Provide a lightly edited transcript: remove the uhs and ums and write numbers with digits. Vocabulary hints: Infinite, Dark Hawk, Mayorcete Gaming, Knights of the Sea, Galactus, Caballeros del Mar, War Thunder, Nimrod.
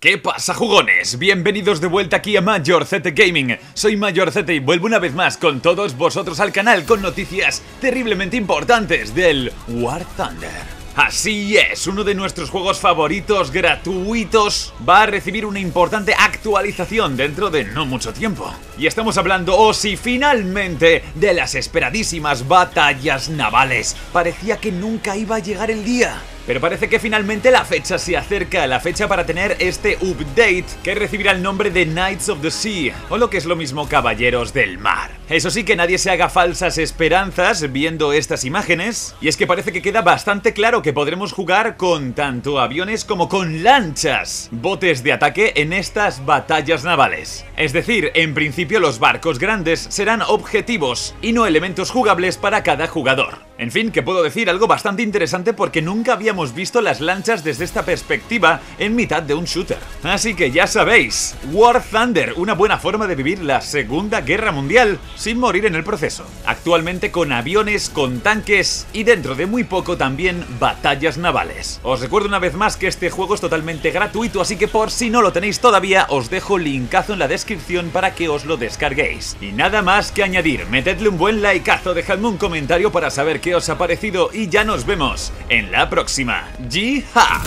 ¿Qué pasa, jugones? Bienvenidos de vuelta aquí a Mayorcete Gaming. Soy Mayorcete y vuelvo una vez más con todos vosotros al canal con noticias terriblemente importantes del War Thunder. Así es, uno de nuestros juegos favoritos gratuitos va a recibir una importante actualización dentro de no mucho tiempo. Y estamos hablando, sí, finalmente, de las esperadísimas batallas navales. Parecía que nunca iba a llegar el día, pero parece que finalmente la fecha se acerca, la fecha para tener este update que recibirá el nombre de Knights of the Sea, o lo que es lo mismo, Caballeros del Mar. Eso sí, que nadie se haga falsas esperanzas viendo estas imágenes, y es que parece que queda bastante claro que podremos jugar con tanto aviones como con lanchas, botes de ataque en estas batallas navales. Es decir, en principio los barcos grandes serán objetivos y no elementos jugables para cada jugador. En fin, que puedo decir algo bastante interesante porque nunca habíamos visto las lanchas desde esta perspectiva en mitad de un shooter. Así que ya sabéis, War Thunder, una buena forma de vivir la Segunda Guerra Mundial sin morir en el proceso. Actualmente con aviones, con tanques y dentro de muy poco también batallas navales. Os recuerdo una vez más que este juego es totalmente gratuito, así que por si no lo tenéis todavía os dejo linkazo en la descripción para que os lo descarguéis. Y nada más que añadir, metedle un buen likeazo, dejadme un comentario para saber qué os ha parecido y ya nos vemos en la próxima. ¡Yija!